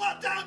What the